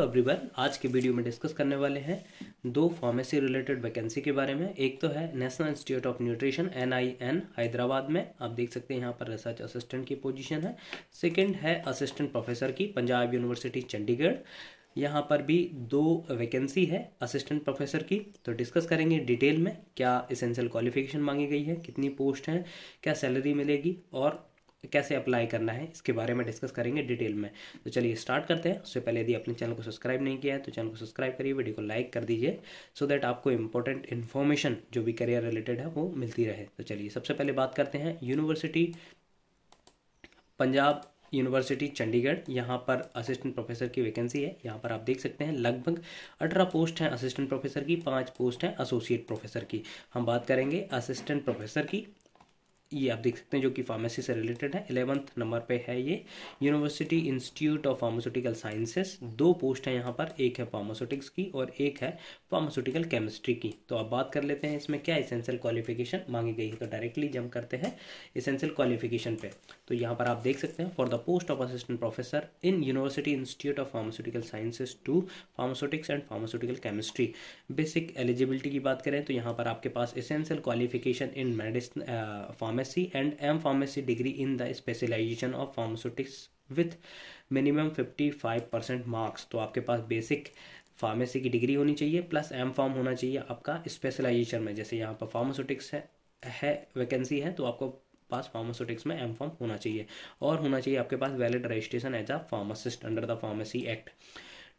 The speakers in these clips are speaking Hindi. एवरीवन, आज के वीडियो में डिस्कस करने वाले हैं दो फार्मेसी रिलेटेड वैकेंसी के बारे में। एक तो है national institute of nutrition NIN Hyderabad में, आप देख सकते हैं यहाँ पर रिसर्च असिस्टेंट की पोजीशन है। सेकंड है असिस्टेंट प्रोफेसर की पंजाब यूनिवर्सिटी चंडीगढ़, यहाँ पर भी दो वैकेंसी है असिस्टेंट प्रोफेसर की। तो डिस्कस करेंगे डिटेल में क्या एसेंशियल क्वालिफिकेशन मांगी गई है, कितनी पोस्ट हैं, क्या सैलरी मिलेगी और कैसे अप्लाई करना है, इसके बारे में डिस्कस करेंगे डिटेल में। तो चलिए स्टार्ट करते हैं। उससे पहले यदि आपने चैनल को सब्सक्राइब नहीं किया है तो चैनल को सब्सक्राइब करिए, वीडियो को लाइक कर दीजिए सो दैट आपको इंपॉर्टेंट इन्फॉर्मेशन जो भी करियर रिलेटेड है वो मिलती रहे। तो चलिए सबसे पहले बात करते हैं यूनिवर्सिटी पंजाब यूनिवर्सिटी चंडीगढ़, यहाँ पर असिस्टेंट प्रोफेसर की वैकेंसी है। यहाँ पर आप देख सकते हैं लगभग 18 पोस्ट हैं असिस्टेंट प्रोफेसर की, 5 पोस्ट हैं एसोसिएट प्रोफेसर की। हम बात करेंगे असिस्टेंट प्रोफेसर की, ये आप देख सकते हैं जो कि फार्मेसी से रिलेटेड है। 11th नंबर पे है ये, university institute of pharmaceutical sciences. 2 post है यहाँ पर, एक है फार्मास्यूटिक्स की और एक है फार्मास्यूटिकल केमिस्ट्री की। तो आप बात कर लेते हैं इसमें क्या एसेंशियल क्वालिफिकेशन मांगी गई है। तो डायरेक्टली जंप करते हैं एसेंशियल क्वालिफिकेशन पे। तो यहाँ पर आप देख सकते हैं for the post of assistant professor in university institute of pharmaceutical sciences two pharmaceutics and pharmaceutical chemistry, basic eligibility की बात करें तो यहाँ पर आपके पास essential qualification in pharmacy and M Pharmacy degree in the specialization of pharmaceutics with minimum 55% marks। तो आपके पास बेसिक फार्मेसी की डिग्री होनी चाहिए प्लस M Pharm होना चाहिए आपका स्पेशलाइजेशन में। जैसे यहाँ पर फार्मास्यूटिक्स है वैकेंसी है तो आपको पास फार्मास्यूटिक्स में M Pharm होना चाहिए और होना चाहिए आपके पास valid registration as a pharmacist under the pharmacy act.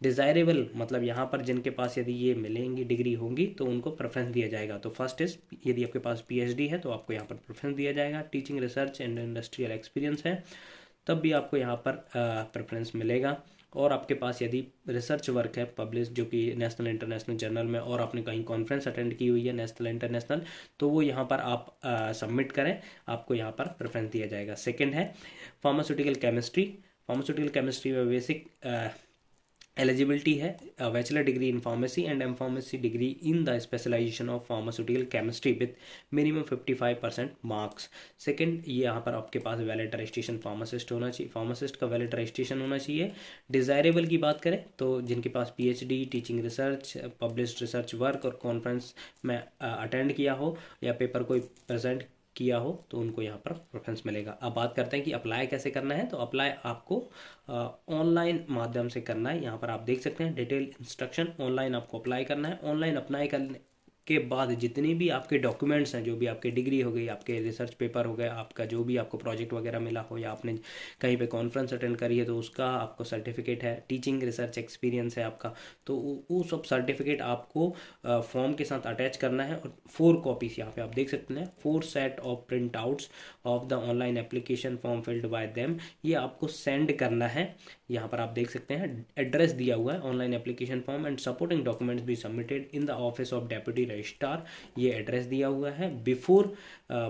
Desirable मतलब यहाँ पर जिनके पास यदि ये मिलेंगी डिग्री होंगी तो उनको प्रेफरेंस दिया जाएगा। तो फर्स्ट इज यदि आपके पास PhD है तो आपको यहाँ पर प्रेफरेंस दिया जाएगा। Teaching research and industrial experience है तब भी आपको यहाँ पर प्रेफरेंस मिलेगा। और आपके पास यदि रिसर्च वर्क है पब्लिश जो कि नेशनल इंटरनेशनल जर्नल में और आपने कहीं कॉन्फ्रेंस अटेंड की हुई है नेशनल इंटरनेशनल तो वो यहाँ पर आप सबमिट करें, आपको यहाँ पर प्रेफरेंस दिया जाएगा। सेकेंड है फार्मास्यूटिकल केमिस्ट्री, फार्मास्यूटिकल केमिस्ट्री में बेसिक एलिजिबिलिटी है bachelor degree in pharmacy and M Pharmacy degree in the specialisation of pharmaceutical chemistry with minimum 55% marks. Second, ये यहाँ पर आपके पास वैलिड रजिस्ट्रेशन फार्मासिस्ट होना चाहिए, फार्मासिस्ट का वैलिड रजिस्ट्रेशन होना चाहिए। डिज़ायरेबल की बात करें तो जिनके पास PhD, teaching research, publish research work और कॉन्फ्रेंस में अटेंड किया हो या पेपर कोई प्रेजेंट किया हो तो उनको यहाँ पर प्रेफरेंस मिलेगा। अब बात करते हैं कि अप्लाई कैसे करना है। तो अप्लाई आपको ऑनलाइन माध्यम से करना है। यहाँ पर आप देख सकते हैं डिटेल इंस्ट्रक्शन, ऑनलाइन आपको अप्लाई करना है। ऑनलाइन अप्लाई करने के बाद जितने भी आपके डॉक्यूमेंट्स हैं, जो भी आपकी डिग्री हो गई, आपके रिसर्च पेपर हो गए, आपका जो भी आपको प्रोजेक्ट वगैरह मिला हो या आपने कहीं पे कॉन्फ्रेंस अटेंड करी है तो उसका आपको सर्टिफिकेट है, टीचिंग रिसर्च एक्सपीरियंस है आपका, तो वो सब सर्टिफिकेट आपको फॉर्म के साथ अटैच करना है। और 4 कॉपीज यहाँ पर आप देख सकते हैं, 4 set of print outs of the online application form filled by them, ये आपको सेंड करना है। यहाँ पर आप देख सकते हैं एड्रेस दिया हुआ है, online application form and supporting documents भी submitted in the office of deputy registrar, ये एड्रेस दिया हुआ है। बिफोर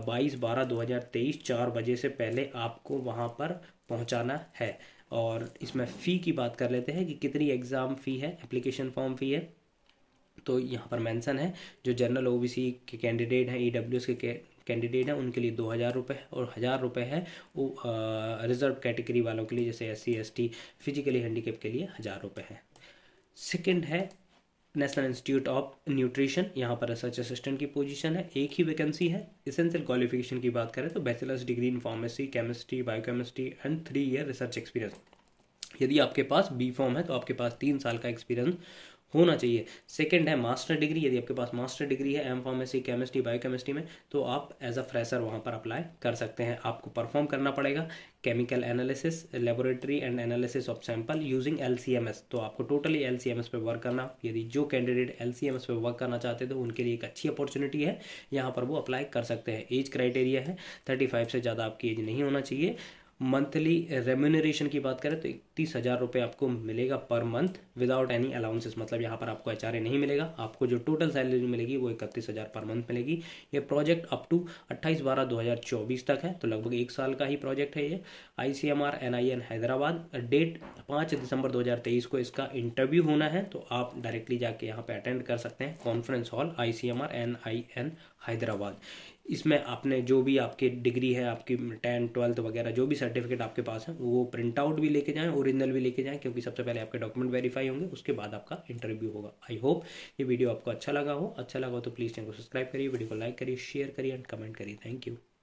22/12/2023 4 बजे से पहले आपको वहाँ पर पहुँचाना है। और इसमें फ़ी की बात कर लेते हैं कि कितनी एग्ज़ाम फ़ी है, एप्लीकेशन फॉर्म फ़ी है। तो यहाँ पर मेंशन है जो जनरल OBC के कैंडिडेट हैं, EWS के कैंडिडेट हैं उनके लिए 2000 रुपये और 1000 रुपये है रिजर्व कैटेगरी वालों के लिए, जैसे SC ST फिजिकली हैंडीकेप के लिए 1000 रुपये है। सेकंड है नेशनल इंस्टीट्यूट ऑफ न्यूट्रिशन, यहाँ पर रिसर्च असिस्टेंट की पोजीशन है, एक ही वैकेंसी है। एसेंशियल क्वालिफिकेशन की बात करें तो bachelors degree in pharmacy, chemistry, biochemistry and 3 year research experience. यदि आपके पास B Pharm है तो आपके पास 3 साल का एक्सपीरियंस होना चाहिए। सेकंड है मास्टर डिग्री, यदि आपके पास मास्टर डिग्री है M Pharmacy, केमिस्ट्री, बायोकेमिस्ट्री में तो आप एज अ फ्रेशर वहाँ पर अप्लाई कर सकते हैं। आपको परफॉर्म करना पड़ेगा chemical analysis, laboratory and analysis of sample using LCMS। तो आपको टोटली LCMS पे वर्क करना, यदि जो कैंडिडेट LCMS पे वर्क करना चाहते हैं तो उनके लिए एक अच्छी अपॉर्चुनिटी है, यहाँ पर वो अप्लाई कर सकते हैं। एज क्राइटेरिया है 35 से ज़्यादा आपकी एज नहीं होना चाहिए। मंथली रेम्यूनरेशन की बात करें तो 31,000 रुपये आपको मिलेगा per month without any allowances, मतलब यहाँ पर आपको HRA नहीं मिलेगा। आपको जो टोटल सैलरी मिलेगी वो 31,000 पर मंथ मिलेगी। ये प्रोजेक्ट अप टू 28/12/2024 तक है, तो लगभग 1 साल का ही प्रोजेक्ट है ये। ICMR NIN हैदराबाद, डेट 5 दिसंबर 2023 को इसका इंटरव्यू होना है, तो आप डायरेक्टली जाके यहाँ पर अटेंड कर सकते हैं। Conference hall ICMR NIN Hyderabad. इसमें आपने जो भी आपकी डिग्री है, आपकी 10, 12 वगैरह जो भी सर्टिफिकेट आपके पास है वो प्रिंट आउट भी लेके जाएं और ओरिजिनल भी लेके जाएं, क्योंकि सबसे पहले आपके डॉक्यूमेंट वेरीफाई होंगे, उसके बाद आपका इंटरव्यू होगा। आई होप ये वीडियो आपको अच्छा लगा हो। अच्छा लगा हो तो प्लीज़ चैनल को सब्सक्राइब करिए, वीडियो को लाइक करिए, शेयर करिए एंड कमेंट करिए। Thank you.